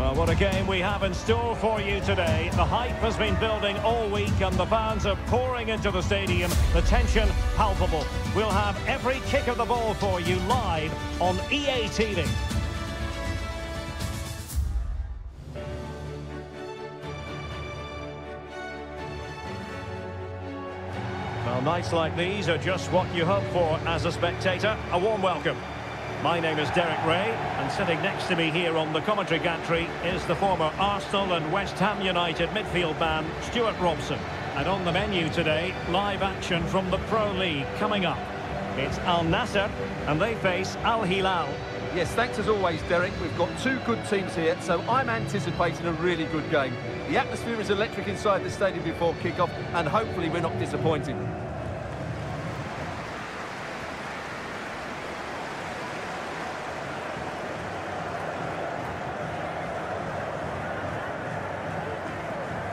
Well, what a game we have in store for you today. The hype has been building all week and the fans are pouring into the stadium. The tension palpable. We'll have every kick of the ball for you live on EA TV. Well, nights like these are just what you hope for as a spectator. A warm welcome. My name is Derek Ray, and sitting next to me here on the commentary gantry is the former Arsenal and West Ham United midfield man, Stuart Robson. And on the menu today, live action from the Pro League coming up. It's Al Nassr, and they face Al Hilal. Yes, thanks as always, Derek. We've got two good teams here, so I'm anticipating a really good game. The atmosphere is electric inside the stadium before kickoff, and hopefully we're not disappointed.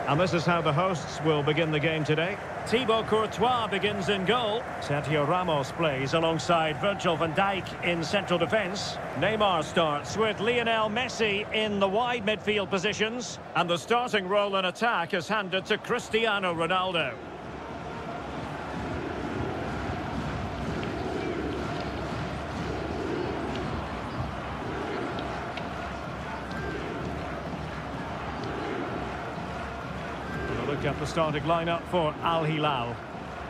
And this is how the hosts will begin the game today. Thibaut Courtois begins in goal. Sergio Ramos plays alongside Virgil van Dijk in central defence. Neymar starts with Lionel Messi in the wide midfield positions. And the starting role in attack is handed to Cristiano Ronaldo. Up the starting lineup for Al Hilal.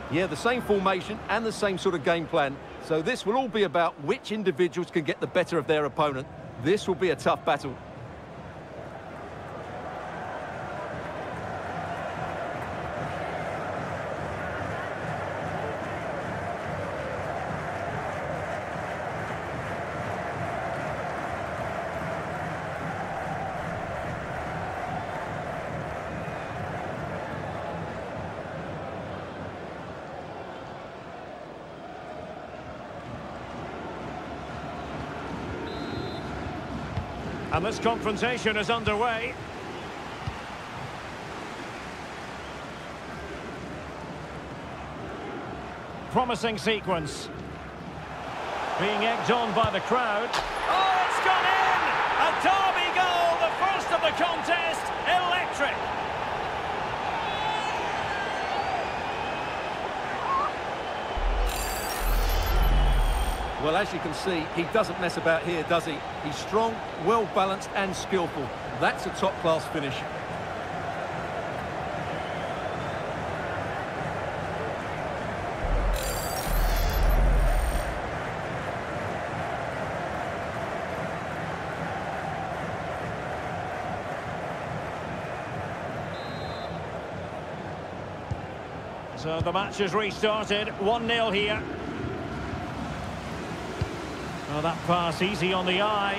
Yeah, the same formation and the same sort of game plan. So this will all be about which individuals can get the better of their opponent. This will be a tough battle. And this confrontation is underway. Promising sequence. Being egged on by the crowd. Oh, it's gone in! A derby goal, the first of the contest. Electric. Well, as you can see, he doesn't mess about here, does he? He's strong, well-balanced and skillful. That's a top-class finish. So the match has restarted, 1-0 here. Oh, that pass easy on the eye.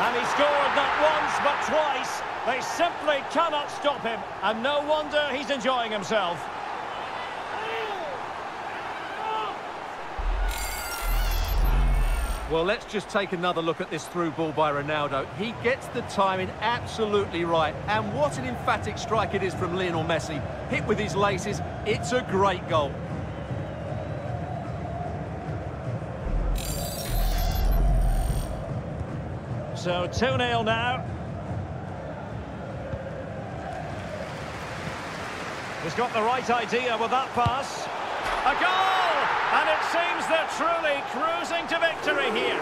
And he scored not once but twice. They simply cannot stop him. And no wonder he's enjoying himself. Well, let's just take another look at this through ball by Ronaldo. He gets the timing absolutely right. And what an emphatic strike it is from Lionel Messi. Hit with his laces. It's a great goal. So 2-0 now. He's got the right idea with that pass. A goal! And it seems they're truly cruising to victory here.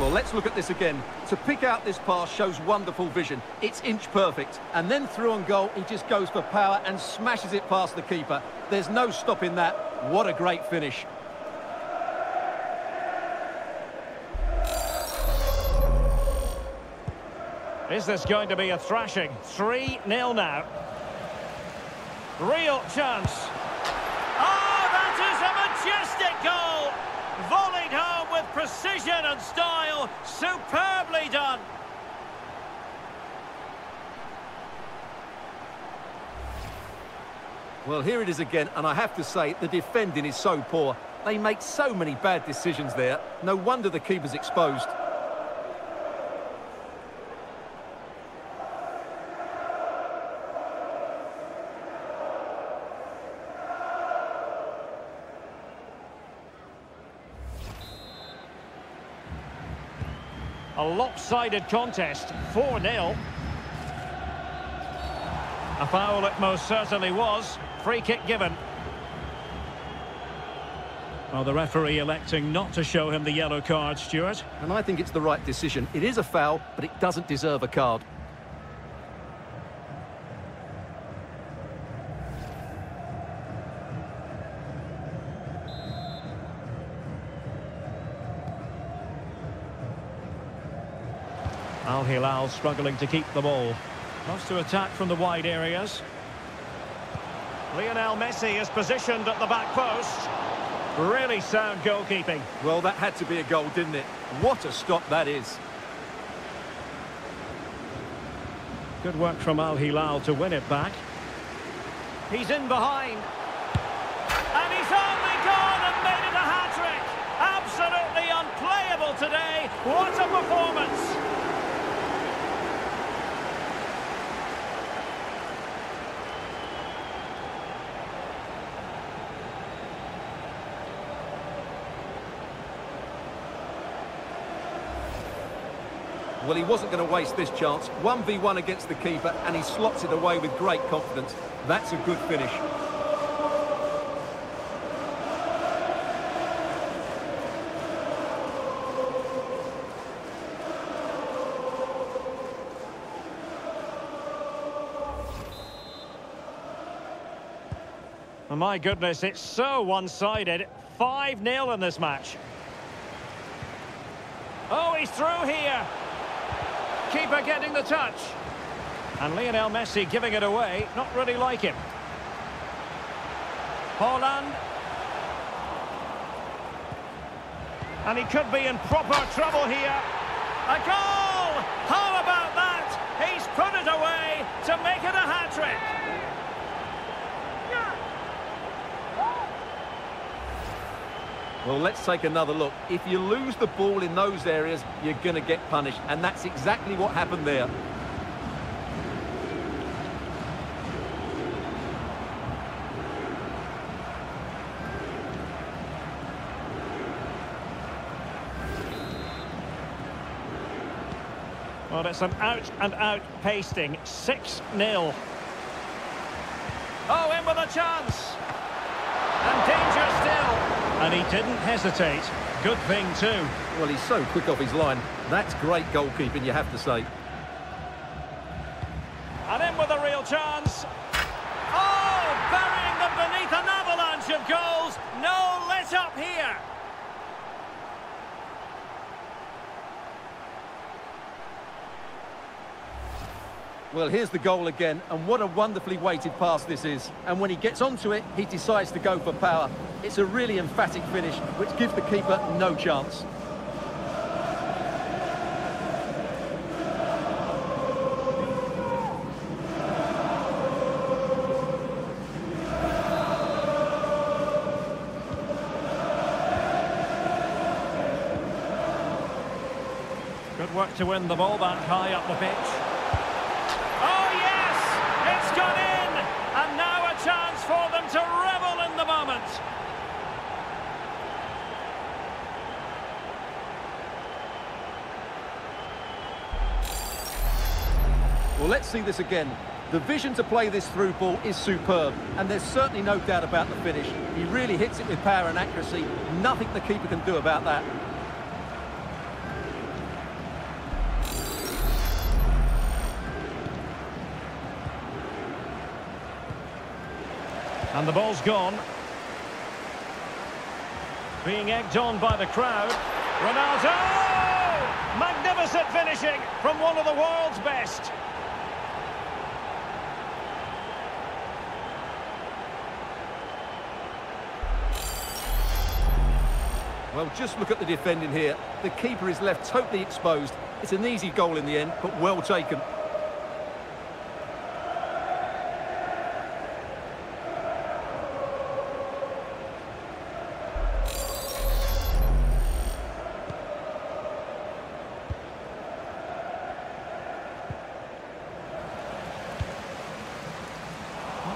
Well, let's look at this again. To pick out this pass shows wonderful vision. It's inch perfect. And then through on goal, he just goes for power and smashes it past the keeper. There's no stopping that. What a great finish. Is this going to be a thrashing? 3-0 now. Real chance. Oh, that is a majestic goal! Volleyed home with precision and style. Superbly done. Well, here it is again, and I have to say, the defending is so poor. They make so many bad decisions there. No wonder the keeper's exposed. A lopsided contest, 4-0. A foul it most certainly was. Free kick given. Well, the referee electing not to show him the yellow card, Stuart. And I think it's the right decision. It is a foul, but it doesn't deserve a card. Al Hilal struggling to keep the ball. Loves to attack from the wide areas. Lionel Messi is positioned at the back post. Really sound goalkeeping. Well, that had to be a goal, didn't it? What a stop that is. Good work from Al Hilal to win it back. He's in behind. And he's only gone and made it a hat-trick. Absolutely unplayable today. What a performance. Well, he wasn't going to waste this chance. 1v1 against the keeper, and he slots it away with great confidence. That's a good finish. Oh, my goodness, it's so one-sided. 5-0 in this match. Oh, he's through here. Keeper getting the touch, and Lionel Messi giving it away. Not really like him. Haaland, and he could be in proper trouble here. A goal! How about that? He's put it away to make it a hat-trick. Well, let's take another look. If you lose the ball in those areas, you're going to get punished. And that's exactly what happened there. Well, it's an out-and-out pasting. 6-0. Oh, in with a chance. And danger still. And he didn't hesitate. Good thing too. Well, he's so quick off his line. That's great goalkeeping, you have to say. And in with a real chance. Oh, burying them beneath an avalanche of goals. No let up here. Well, here's the goal again, and what a wonderfully weighted pass this is. And when he gets onto it, he decides to go for power. It's a really emphatic finish, which gives the keeper no chance. Good work to win the ball back high up the pitch. Well, let's see this again. The vision to play this through ball is superb, and there's certainly no doubt about the finish. He really hits it with power and accuracy. Nothing the keeper can do about that. And the ball's gone. Being egged on by the crowd. Ronaldo! Magnificent finishing from one of the world's best. Well, just look at the defending here. The keeper is left totally exposed. It's an easy goal in the end, but well taken.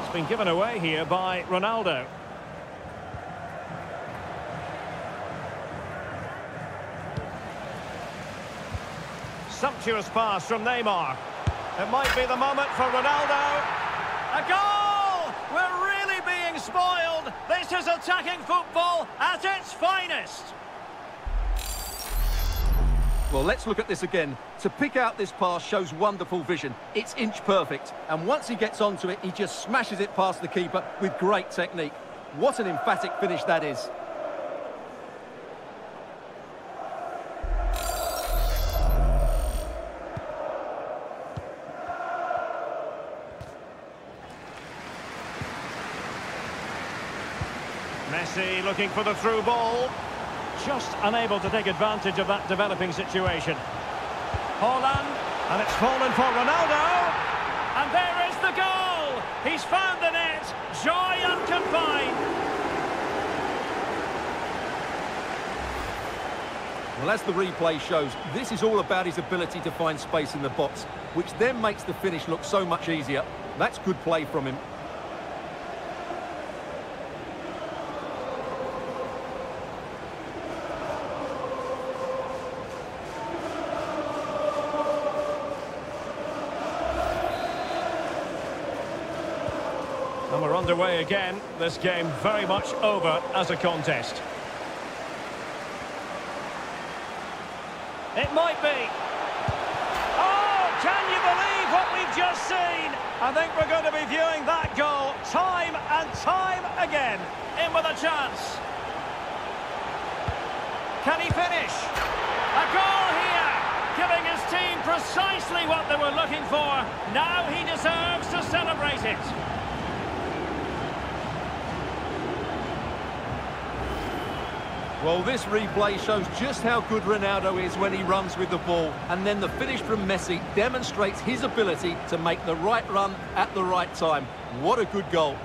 It's been given away here by Ronaldo. Sumptuous pass from Neymar. It might be the moment for Ronaldo. A goal! We're really being spoiled. This is attacking football at its finest. Well, let's look at this again. To pick out this pass shows wonderful vision. It's inch perfect. And once he gets onto it, he just smashes it past the keeper with great technique. What an emphatic finish that is. Messi looking for the through ball. Just unable to take advantage of that developing situation. Haaland, and it's fallen for Ronaldo. And there is the goal! He's found the net. Joy unconfined. Well, as the replay shows, this is all about his ability to find space in the box, which then makes the finish look so much easier. That's good play from him. And we're underway again. This game very much over as a contest. It might be. Oh, can you believe what we've just seen? I think we're going to be viewing that goal time and time again. In with a chance. Can he finish? A goal here, giving his team precisely what they were looking for. Now he deserves to celebrate it. Well, this replay shows just how good Ronaldo is when he runs with the ball. And then the finish from Messi demonstrates his ability to make the right run at the right time. What a good goal.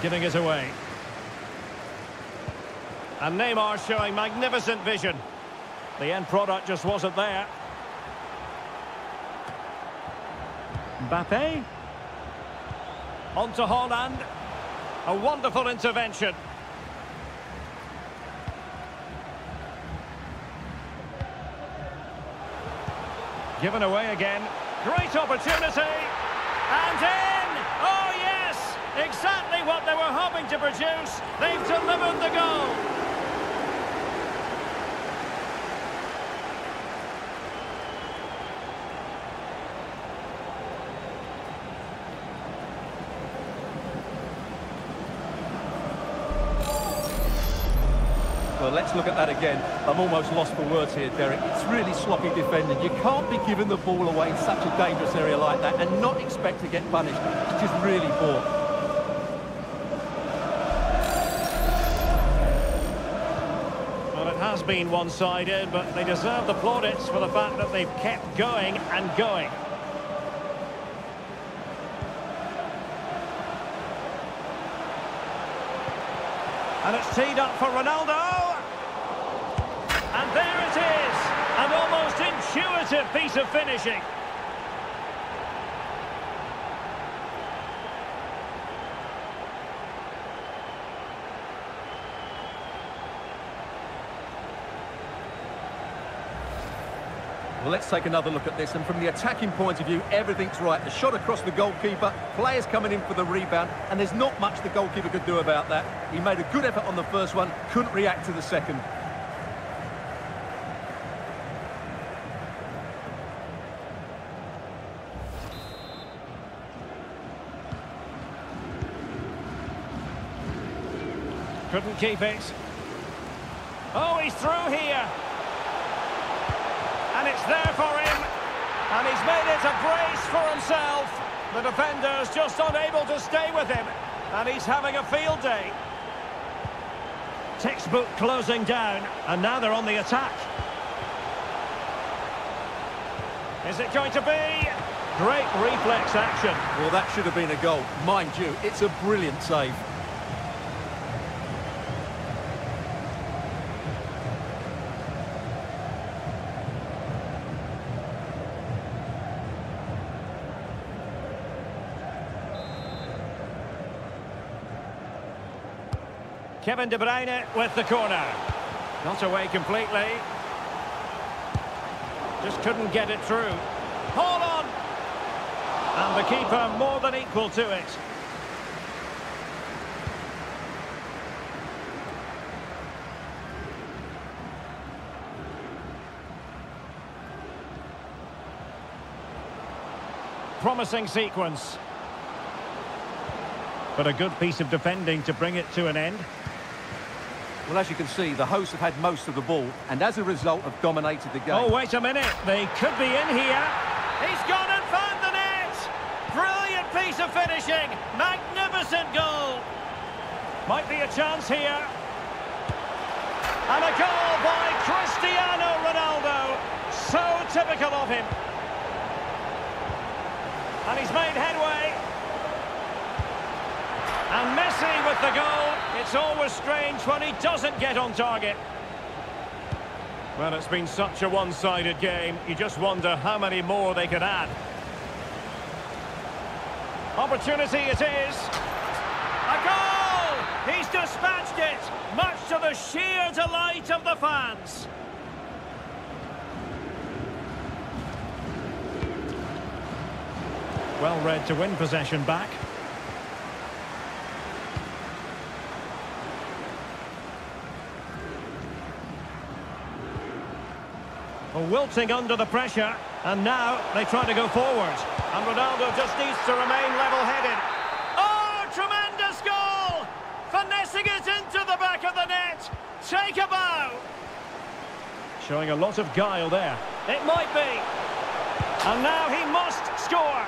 Giving it away. And Neymar showing magnificent vision. The end product just wasn't there. Mbappe. On to Haaland. A wonderful intervention. Given away again. Great opportunity. And in! Oh, yes! Exactly what they were hoping to produce. They've delivered the goal. Well, let's look at that again. I'm almost lost for words here, Derek. It's really sloppy defending. You can't be giving the ball away in such a dangerous area like that and not expect to get punished. It's just really poor. Has been one-sided, but they deserve the plaudits for the fact that they've kept going and going. And it's teed up for Ronaldo. And there it is, an almost intuitive piece of finishing. Well, let's take another look at this, and from the attacking point of view, everything's right. The shot across the goalkeeper, players coming in for the rebound, and there's not much the goalkeeper could do about that. He made a good effort on the first one, couldn't react to the second. Couldn't keep it. Oh, he's through here. And it's there for him, and he's made it a brace for himself. The defender's just unable to stay with him, and he's having a field day. Textbook closing down, and now they're on the attack. Is it going to be? Great reflex action. Well, that should have been a goal. Mind you, it's a brilliant save. Kevin De Bruyne with the corner. Not away completely. Just couldn't get it through. Haaland! And the keeper more than equal to it. Promising sequence. But a good piece of defending to bring it to an end. Well, as you can see, the hosts have had most of the ball, and as a result have dominated the game. Oh, wait a minute. They could be in here. He's gone and found the net. Brilliant piece of finishing. Magnificent goal. Might be a chance here. And a goal by Cristiano Ronaldo. So typical of him. And he's made headway. And Messi with the goal. It's always strange when he doesn't get on target. Well, it's been such a one-sided game. You just wonder how many more they could add. Opportunity it is. A goal! He's dispatched it, much to the sheer delight of the fans. Well read to win possession back. Well, wilting under the pressure, and now they try to go forward. And Ronaldo just needs to remain level-headed. Oh, tremendous goal! Finessing it into the back of the net. Take a bow. Showing a lot of guile there. It might be. And now he must score.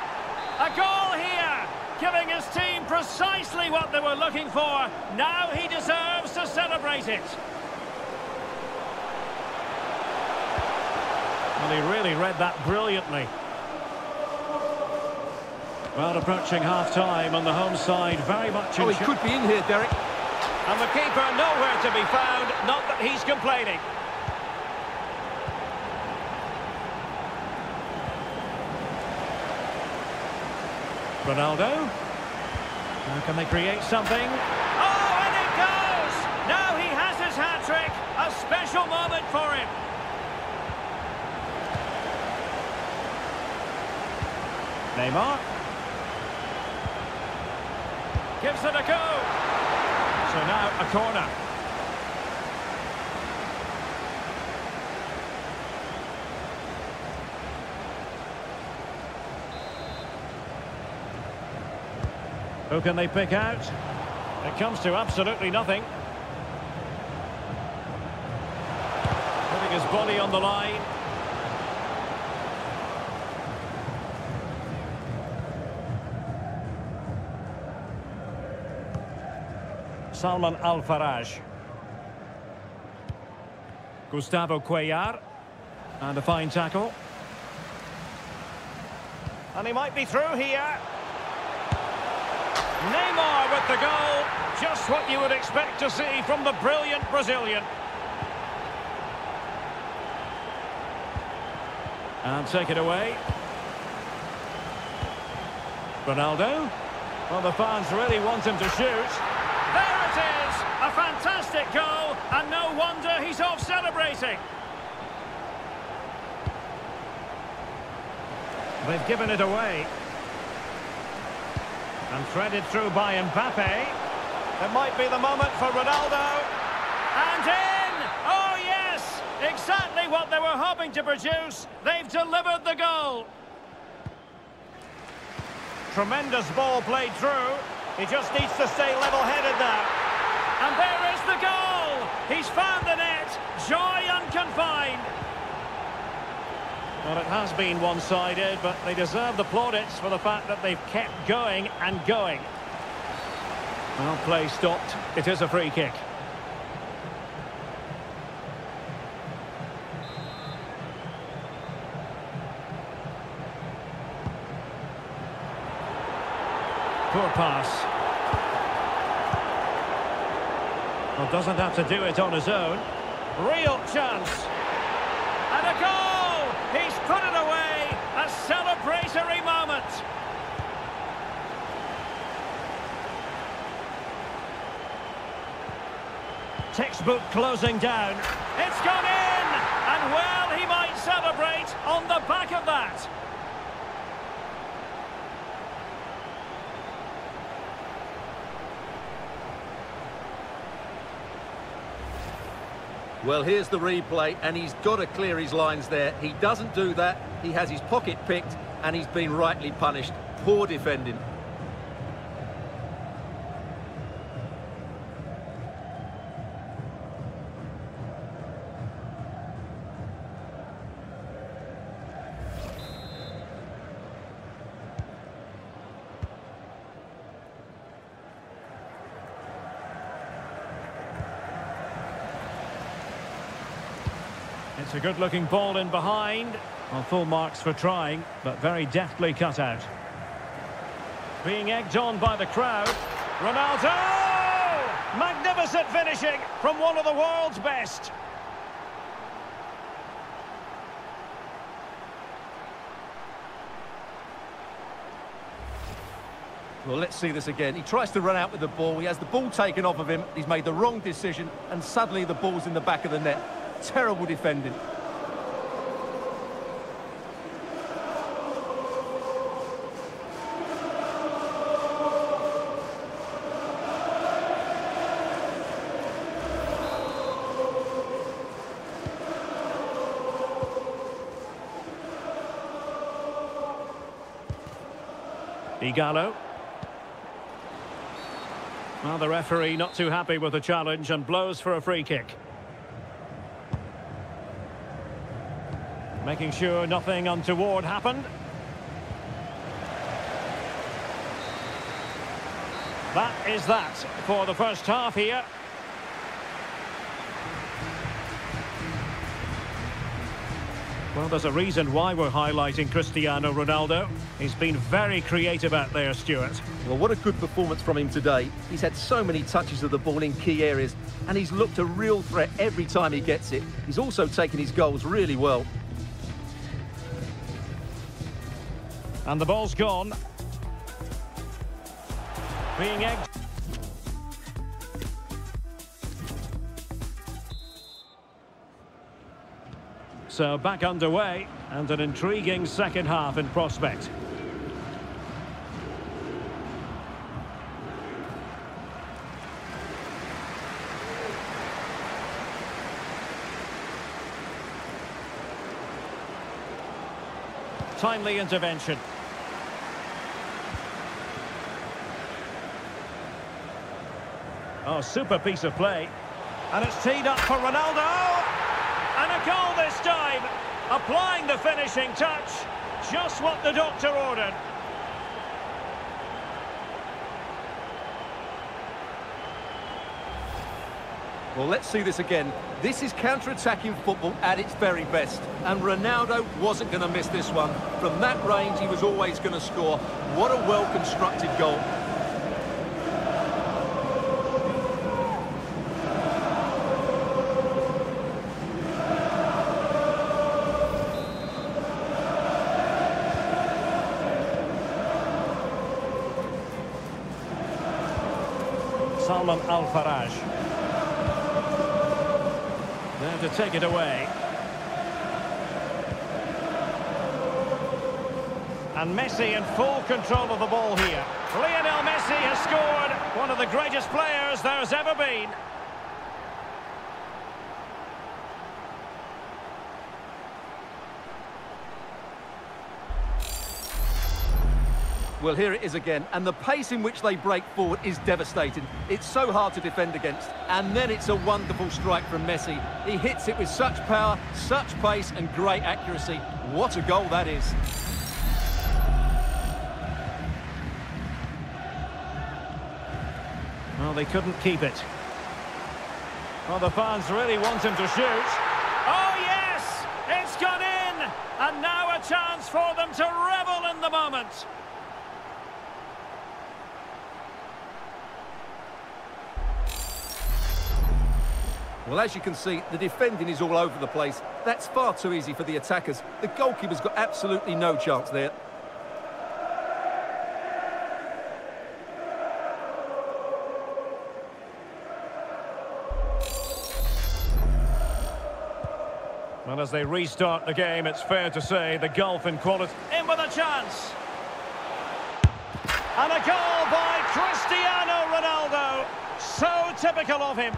A goal here, giving his team precisely what they were looking for. Now he deserves to celebrate it. Well, he really read that brilliantly. Well, approaching half-time on the home side, very much in... Oh, he could be in here, Derek. And the keeper nowhere to be found, not that he's complaining. Ronaldo. How can they create something? Oh, and it goes! Now he has his hat-trick. A special moment for him. Neymar. Gives it a go. So now a corner. Who can they pick out? It comes to absolutely nothing. Putting his body on the line. Salman Alfaraj. Gustavo Cuellar. And a fine tackle. And he might be through here. Neymar with the goal. Just what you would expect to see from the brilliant Brazilian. And take it away. Ronaldo. Well, the fans really want him to shoot. There it is! A fantastic goal, and no wonder he's off celebrating. They've given it away. And threaded through by MBAPPE. It might be the moment for Ronaldo. And in! Oh, yes! Exactly what they were hoping to produce. They've delivered the goal. Tremendous ball played through. He just needs to stay level-headed now. And there is the goal! He's found the net. Joy unconfined. Well, it has been one-sided, but they deserve the plaudits for the fact that they've kept going and going. Well, play stopped. It is a free kick. Poor pass. Well, doesn't have to do it on his own. Real chance. And a goal! He's put it away, a celebratory moment. Textbook closing down. It's gone in! And well, he might celebrate on the back of that. Well, here's the replay, and he's got to clear his lines there. He doesn't do that. He has his pocket picked, and he's been rightly punished. Poor defending. It's a good-looking ball in behind. Well, full marks for trying, but very deftly cut out. Being egged on by the crowd. Ronaldo! Magnificent finishing from one of the world's best. Well, let's see this again. He tries to run out with the ball. He has the ball taken off of him. He's made the wrong decision, and suddenly the ball's in the back of the net. Terrible defending. Igalo. Well, the referee not too happy with the challenge and blows for a free kick. Making sure nothing untoward happened. That is that for the first half here. Well, there's a reason why we're highlighting Cristiano Ronaldo. He's been very creative out there, Stuart. Well, what a good performance from him today. He's had so many touches of the ball in key areas, and he's looked a real threat every time he gets it. He's also taken his goals really well. And the ball's gone. Being egged. So back underway, and an intriguing second half in prospect. Timely intervention. Oh, super piece of play. And it's teed up for Ronaldo. And a goal this time. Applying the finishing touch. Just what the doctor ordered. Well, let's see this again. This is counter-attacking football at its very best. And Ronaldo wasn't going to miss this one. From that range, he was always going to score. What a well-constructed goal. Salman Alfaraj. There to take it away. And Messi in full control of the ball here. Lionel Messi has scored. One of the greatest players there's ever been. Well, here it is again, and the pace in which they break forward is devastating. It's so hard to defend against, and then it's a wonderful strike from Messi. He hits it with such power, such pace, and great accuracy. What a goal that is. Well, they couldn't keep it. Well, the fans really want him to shoot. Oh, yes! It's gone in! And now a chance for them to revel in the moment. Well, as you can see, the defending is all over the place. That's far too easy for the attackers. The goalkeeper's got absolutely no chance there. Well, as they restart the game, it's fair to say the gulf in quality. In with a chance. And a goal by Cristiano Ronaldo. So typical of him.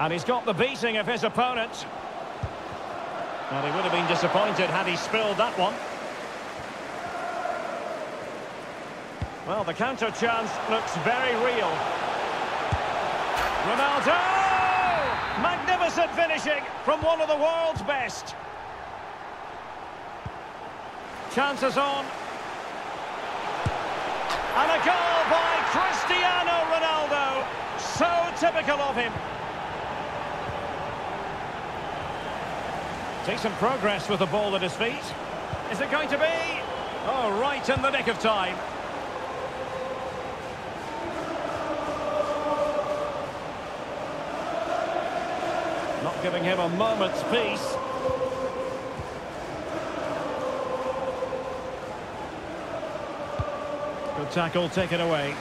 And he's got the beating of his opponent. Well, he would have been disappointed had he spilled that one. Well, the counter chance looks very real. Ronaldo! Magnificent finishing from one of the world's best. Chances on. And a goal by Cristiano Ronaldo. So typical of him. Decent progress with the ball at his feet. Is it going to be? Oh, right in the nick of time. Not giving him a moment's peace. Good tackle, take it away.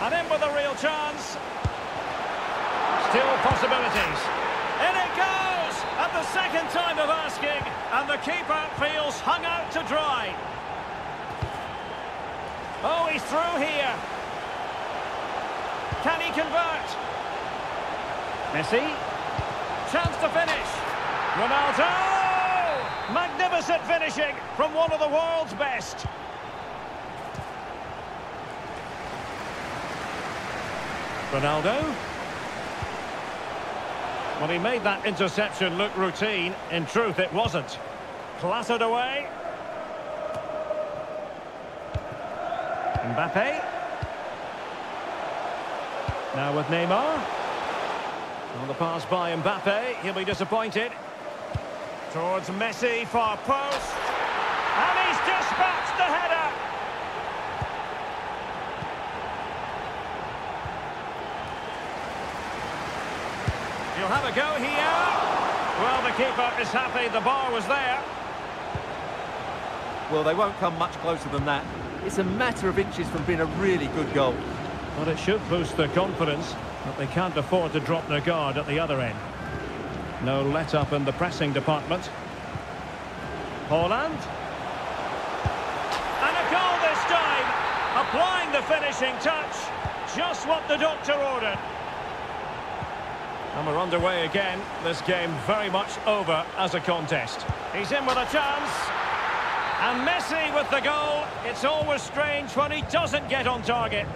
And in with a real chance. Still possibilities. In it goes! At the second time of asking, and the keeper feels hung out to dry. Oh, he's through here. Can he convert? Messi. Chance to finish. Ronaldo! Magnificent finishing from one of the world's best. Ronaldo. Well, he made that interception look routine. In truth, it wasn't. Clattered away. MBAPPE. Now with Neymar. On the pass by MBAPPE, he'll be disappointed. Towards Messi, far post. And he's dispatched the header. You'll have a go here. Well, the keeper is happy. The bar was there. Well, they won't come much closer than that. It's a matter of inches from being a really good goal. But it should boost their confidence, but they can't afford to drop their guard at the other end. No let-up in the pressing department. Haaland. And a goal this time. Applying the finishing touch. Just what the doctor ordered. And we're underway again. This game very much over as a contest. He's in with a chance. And Messi with the goal. It's always strange when he doesn't get on target.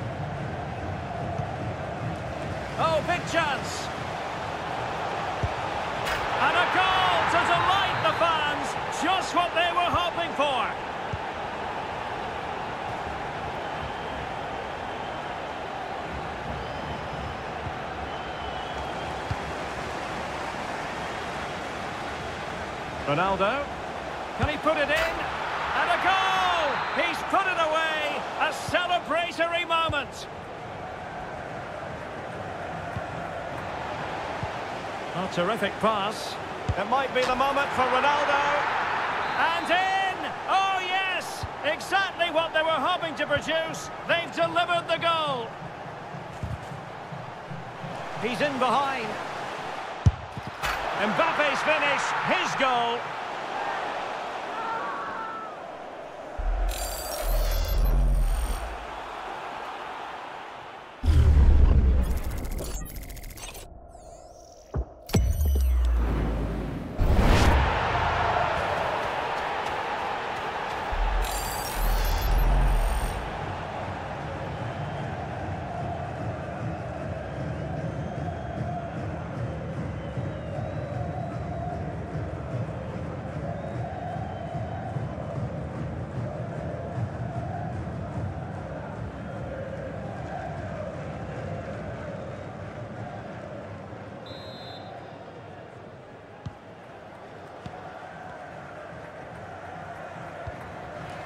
Oh, big chance. And a goal to delight the fans. Just what they were hoping for. Ronaldo, can he put it in? And a goal! He's put it away! A celebratory moment! A terrific pass. It might be the moment for Ronaldo. And in! Oh yes! Exactly what they were hoping to produce. They've delivered the goal. He's in behind. Mbappe's finish, his goal.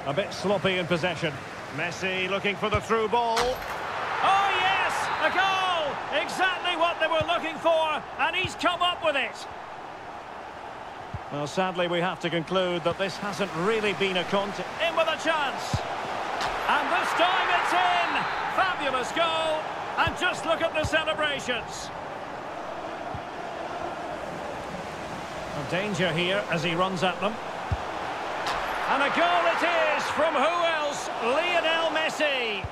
A bit sloppy in possession. Messi looking for the through ball. Oh, yes! A goal! Exactly what they were looking for, and he's come up with it. Well, sadly, we have to conclude that this hasn't really been a contest. In with a chance. And this time it's in. Fabulous goal. And just look at the celebrations. Well, danger here as he runs at them. And a goal it is from who else? Lionel Messi.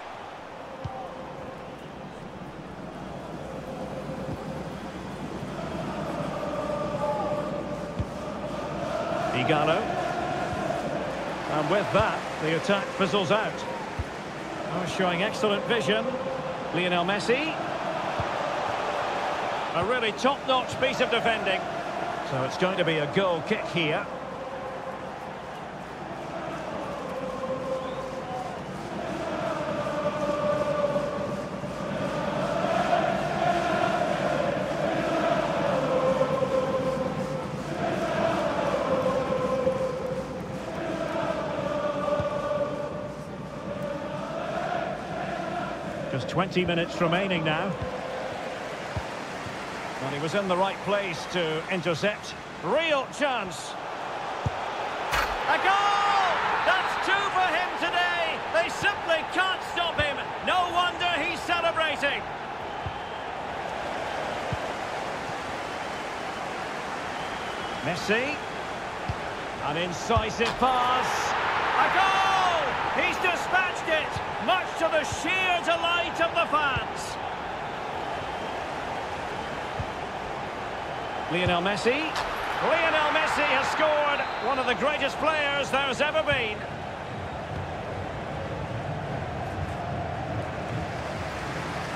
Igalo. And with that, the attack fizzles out. Oh, showing excellent vision. Lionel Messi. A really top-notch piece of defending. So it's going to be a goal kick here. Just 20 minutes remaining now. And he was in the right place to intercept. Real chance. A goal! That's two for him today. They simply can't stop him. No wonder he's celebrating. Messi. An incisive pass. A goal! He's dispatched it, much to the sheer delight of the fans. Lionel Messi. Lionel Messi has scored, one of the greatest players there's ever been.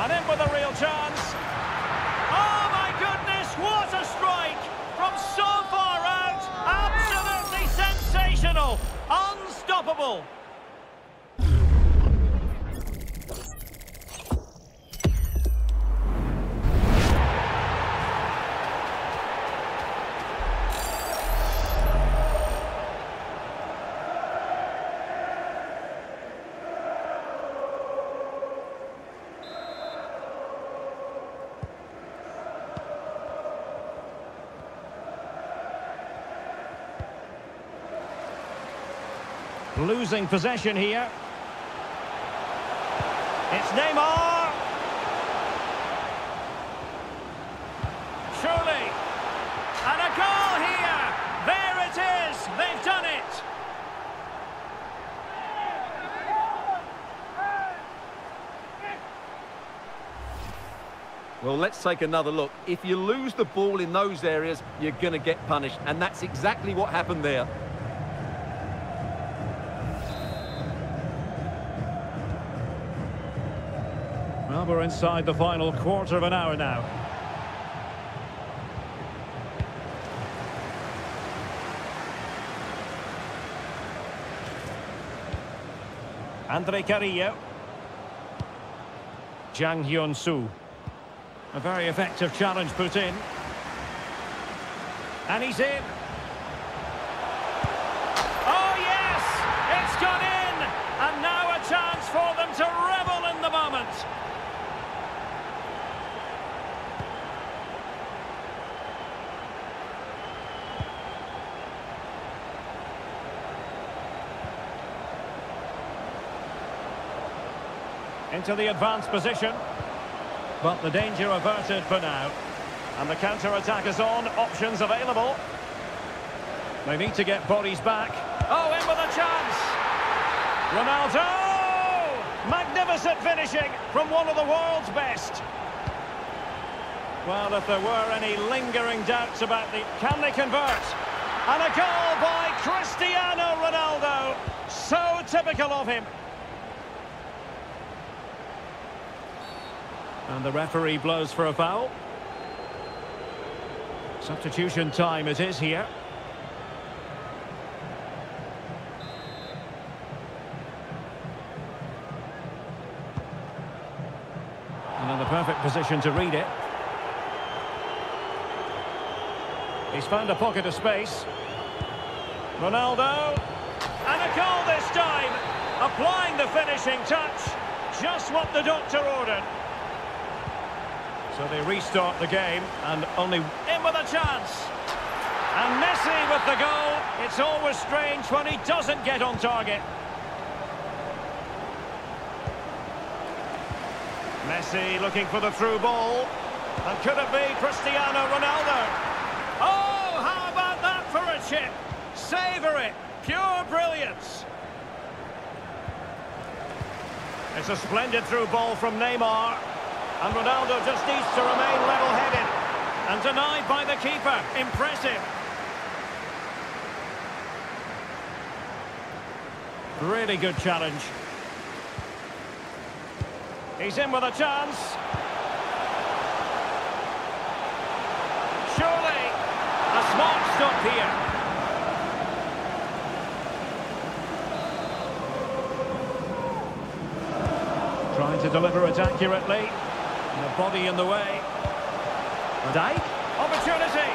And in with a real chance. Oh my goodness, what a strike! From so far out, absolutely sensational! Unstoppable! Losing possession here. It's Neymar. Surely. And a goal here. There it is. They've done it. Well, let's take another look. If you lose the ball in those areas, you're going to get punished. And that's exactly what happened there. Well, we're inside the final quarter of an hour now. Andre Carrillo. Jang Hyun Soo. A very effective challenge put in. And he's in. Oh, yes! It's gone in! And now a chance for them to revel in the moment. Into the advanced position, but the danger averted for now. And the counter-attack is on, options available. They need to get bodies back. Oh, in with a chance. Ronaldo! Magnificent finishing from one of the world's best. Well, if there were any lingering doubts about the... Can they convert? And a goal by Cristiano Ronaldo. So typical of him. And the referee blows for a foul. Substitution time it is here. And in the perfect position to read it. He's found a pocket of space. Ronaldo. And a goal this time. Applying the finishing touch. Just what the doctor ordered. So they restart the game, and only in with a chance. And Messi with the goal. It's always strange when he doesn't get on target. Messi looking for the through ball. And could it be Cristiano Ronaldo? Oh, how about that for a chip? Savour it. Pure brilliance. It's a splendid through ball from Neymar. And Ronaldo just needs to remain level-headed. And denied by the keeper. Impressive. Really good challenge. He's in with a chance. Surely a smart stop here. Trying to deliver it accurately. The body in the way. Dijk. Opportunity.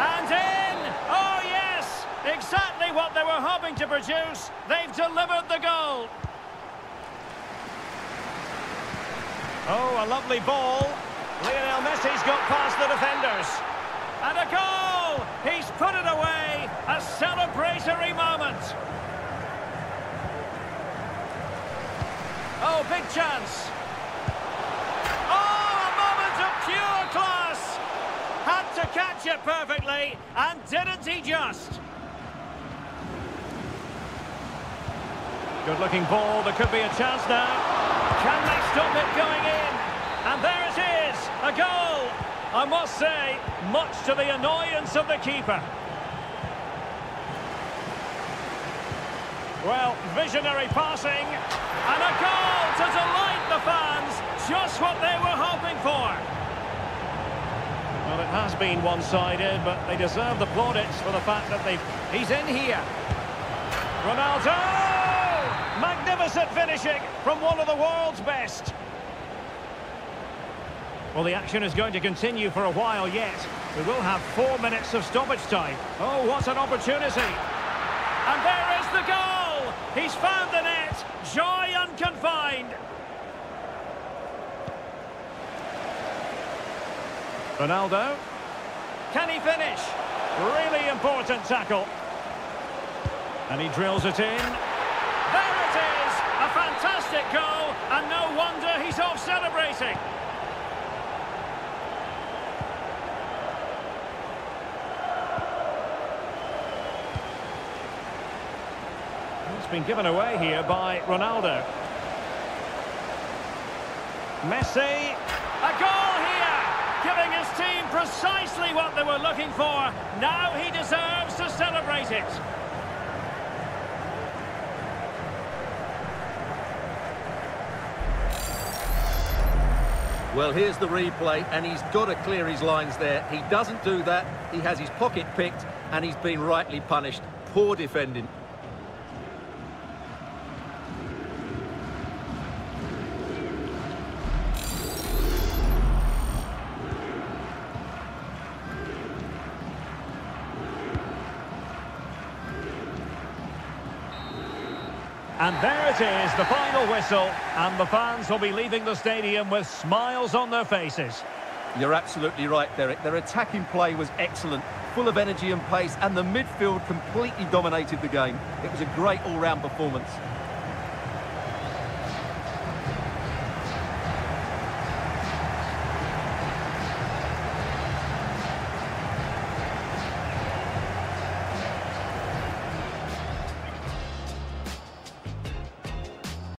And in! Oh, yes! Exactly what they were hoping to produce. They've delivered the goal. Oh, a lovely ball. Lionel Messi's got past the defenders. And a goal! He's put it away. A celebratory moment. Oh, big chance. Oh, a moment of pure class. Had to catch it perfectly, and didn't he just? Good-looking ball. There could be a chance now. Can they stop it going in? And there it is, a goal. I must say, much to the annoyance of the keeper. Well, visionary passing, and a goal to delight the fans, just what they were hoping for. Well, it has been one-sided, but they deserve the plaudits for the fact that he's in here. Ronaldo! Magnificent finishing from one of the world's best. Well, the action is going to continue for a while yet. We will have 4 minutes of stoppage time. Oh, what an opportunity. And there is the goal. He's found the net, joy unconfined. Ronaldo. Can he finish? Really important tackle. And he drills it in. There it is, a fantastic goal, and no wonder he's off celebrating. Been given away here by Ronaldo. Messi. A goal here, giving his team precisely what they were looking for. Now he deserves to celebrate it. Well, here's the replay, and he's got to clear his lines there. He doesn't do that. He has his pocket picked, and he's been rightly punished. Poor defending. And there it is, the final whistle, and the fans will be leaving the stadium with smiles on their faces. You're absolutely right, Derek. Their attacking play was excellent, full of energy and pace, and the midfield completely dominated the game. It was a great all-round performance.